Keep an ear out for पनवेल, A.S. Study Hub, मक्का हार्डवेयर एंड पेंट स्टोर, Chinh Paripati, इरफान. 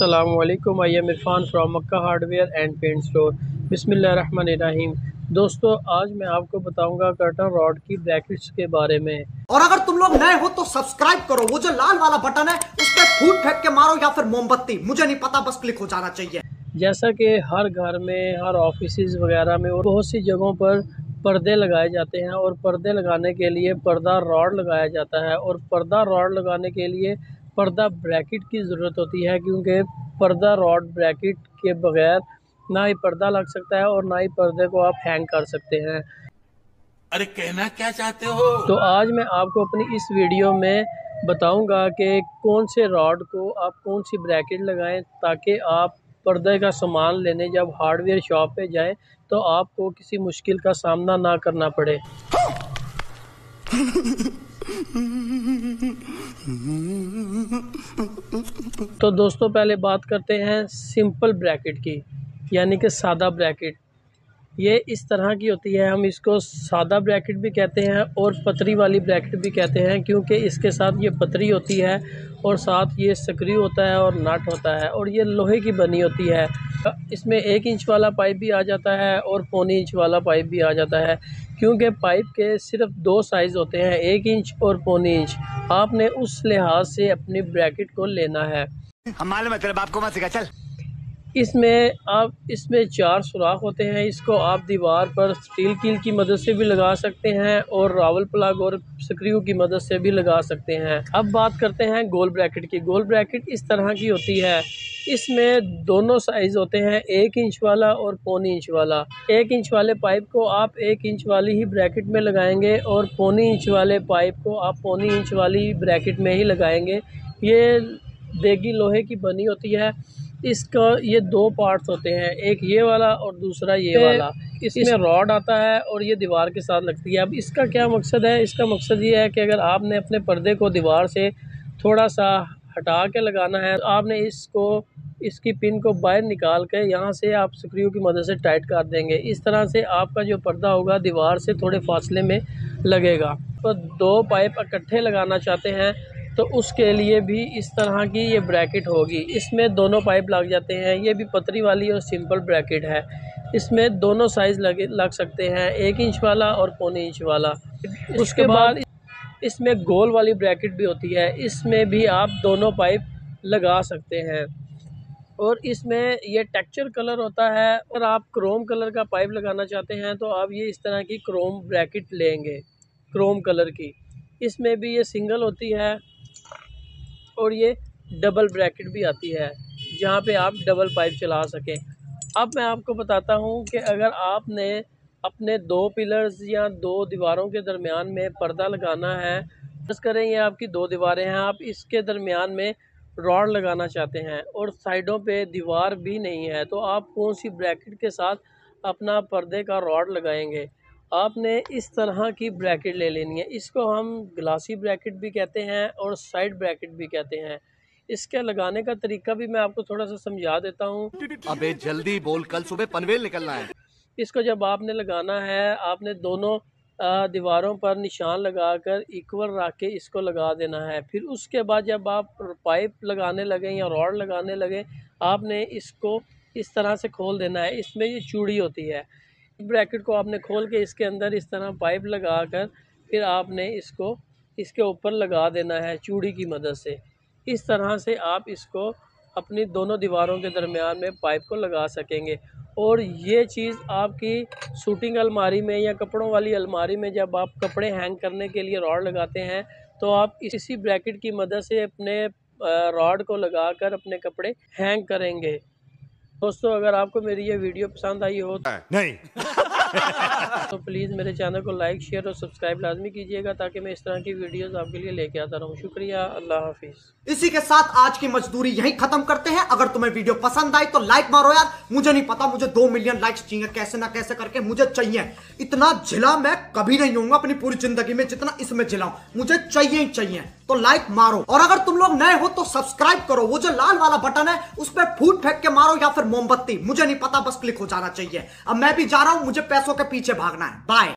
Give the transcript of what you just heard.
अस्सलाम वालेकुम, I am इरफान from मक्का हार्डवेयर एंड पेंट स्टोर। बिस्मिल्लाहिर्रहमानिर्रहीम। दोस्तों, आज मैं आपको बताऊंगा कर्टन रॉड की ब्रैकेट्स के बारे में। और अगर तुम लोग नए हो तो सब्सक्राइब करो, वो जो लाल वाला बटन है उस पर फूट फेंक के मारो या फिर मोमबत्ती, मुझे नहीं पता, बस क्लिक हो जाना चाहिए। जैसा कि हर घर में, हर ऑफिस वगैरह में और बहुत सी जगहों पर पर्दे लगाए जाते हैं और पर्दे लगाने के लिए पर्दा रॉड लगाया जाता है और पर्दा रॉड लगाने के लिए पर्दा ब्रैकेट की ज़रूरत होती है, क्योंकि पर्दा रॉड ब्रैकेट के बगैर ना ही पर्दा लग सकता है और ना ही पर्दे को आप हैंग कर सकते हैं। अरे कहना क्या चाहते हो? तो आज मैं आपको अपनी इस वीडियो में बताऊंगा कि कौन से रॉड को आप कौन सी ब्रैकेट लगाएं ताकि आप पर्दे का सामान लेने जब हार्डवेयर शॉप पे जाएं तो आपको किसी मुश्किल का सामना ना करना पड़े। तो दोस्तों, पहले बात करते हैं सिंपल ब्रैकेट की, यानी कि सादा ब्रैकेट। ये इस तरह की होती है, हम इसको सादा ब्रैकेट भी कहते हैं और पतरी वाली ब्रैकेट भी कहते हैं, क्योंकि इसके साथ ये पतरी होती है और साथ ये स्क्रू होता है और नट होता है और ये लोहे की बनी होती है। इसमें 1 इंच वाला पाइप भी आ जाता है और 0.25 इंच वाला पाइप भी आ जाता है, क्योंकि पाइप के सिर्फ 2 साइज़ होते हैं, 1 इंच और 0.25 इंच। आपने उस लिहाज से अपनी ब्रैकेट को लेना है। हम मालूम है तेरे बाप को, मत सिखा, चल। इसमें 4 सुराख होते हैं। इसको आप दीवार पर स्टील कील की मदद से भी लगा सकते हैं और रावल प्लग और स्क्रू की मदद से भी लगा सकते हैं। अब बात करते हैं गोल ब्रैकेट की। गोल ब्रैकेट इस तरह की होती है, इसमें दोनों साइज़ होते हैं, 1 इंच वाला और 0.25 इंच वाला। 1 इंच वाले पाइप को आप 1 इंच वाली ही ब्रैकेट में लगाएंगे और 0.25 इंच वाले पाइप को आप 0.25 इंच वाली ब्रैकेट में ही लगाएंगे। ये देगी लोहे की बनी होती है। इसका ये 2 पार्ट्स होते हैं, एक ये वाला और दूसरा ये वाला। इसमें रॉड आता है और ये दीवार के साथ लगती है। अब इसका क्या मकसद है? इसका मकसद ये है कि अगर आपने अपने पर्दे को दीवार से थोड़ा सा हटा के लगाना है तो आपने इसकी पिन को बाहर निकाल के यहाँ से आप स्क्रू की मदद से टाइट कर देंगे। इस तरह से आपका जो पर्दा होगा दीवार से थोड़े फासले में लगेगा। तो 2 पाइप इकट्ठे लगाना चाहते हैं तो उसके लिए भी इस तरह की ये ब्रैकेट होगी। इसमें दोनों पाइप लग जाते हैं। ये भी पतरी वाली और सिंपल ब्रैकेट है। इसमें दोनों साइज़ लग सकते हैं, 1 इंच वाला और 0.25 इंच वाला। उसके बाद इसमें गोल वाली ब्रैकेट भी होती है। इसमें भी आप दोनों पाइप लगा सकते हैं और इसमें यह टेक्सचर कलर होता है। अगर आप क्रोम कलर का पाइप लगाना चाहते हैं तो आप ये इस तरह की क्रोम ब्रैकेट लेंगे, क्रोम कलर की। इसमें भी ये सिंगल होती है और ये डबल ब्रैकेट भी आती है, जहाँ पे आप डबल पाइप चला सकें। अब मैं आपको बताता हूँ कि अगर आपने अपने 2 पिलर्स या 2 दीवारों के दरमियान में पर्दा लगाना है, बस करें ये आपकी 2 दीवारें हैं, आप इसके दरमियान में रॉड लगाना चाहते हैं और साइडों पे दीवार भी नहीं है, तो आप कौन सी ब्रैकेट के साथ अपना पर्दे का रॉड लगाएंगे? आपने इस तरह की ब्रैकेट ले लेनी है। इसको हम ग्लासी ब्रैकेट भी कहते हैं और साइड ब्रैकेट भी कहते हैं। इसके लगाने का तरीका भी मैं आपको थोड़ा सा समझा देता हूँ। अबे जल्दी बोल, कल सुबह पनवेल निकलना है। इसको जब आपने लगाना है, आपने दोनों दीवारों पर निशान लगाकर इक्वल रख के इसको लगा देना है। फिर उसके बाद जब आप पाइप लगाने लगें या रॉड लगाने लगें, आपने इसको इस तरह से खोल देना है। इसमें ये चूड़ी होती है। ब्रैकेट को आपने खोल के इसके अंदर इस तरह पाइप लगा कर फिर आपने इसको इसके ऊपर लगा देना है चूड़ी की मदद से। इस तरह से आप इसको अपनी दोनों दीवारों के दरमियान में पाइप को लगा सकेंगे। और ये चीज़ आपकी शूटिंग अलमारी में या कपड़ों वाली अलमारी में जब आप कपड़े हैंग करने के लिए रॉड लगाते हैं तो आप इसी ब्रैकेट की मदद से अपने रॉड को लगाकर अपने कपड़े हैंग करेंगे। दोस्तों, अगर आपको मेरी ये वीडियो पसंद आई हो तो नहीं तो प्लीज़ मेरे चैनल को लाइक, शेयर और सब्सक्राइब लाजमी कीजिएगा ताकि मैं इस तरह की वीडियोस आपके लिए लेके आता रहूँ। शुक्रिया, अल्लाह हाफिज़। इसी के साथ आज की मजदूरी यहीं खत्म करते हैं। अगर तुम्हें वीडियो पसंद आई तो लाइक मारो यार। मुझे नहीं पता, मुझे 2 मिलियन लाइक्स चाहिए, कैसे ना कैसे करके मुझे चाहिए। इतना झिला मैं कभी नहीं हूँ अपनी पूरी जिंदगी में जितना इसमें झिला हूँ। मुझे चाहिए ही चाहिए, तो लाइक मारो। और अगर तुम लोग नए हो तो सब्सक्राइब करो, वो जो लाल वाला बटन है उस पर फूट फेंक के मारो या फिर मोमबत्ती, मुझे नहीं पता, बस क्लिक हो जाना चाहिए। अब मैं भी जा रहा हूं, मुझे पैसों के पीछे भागना है। बाय।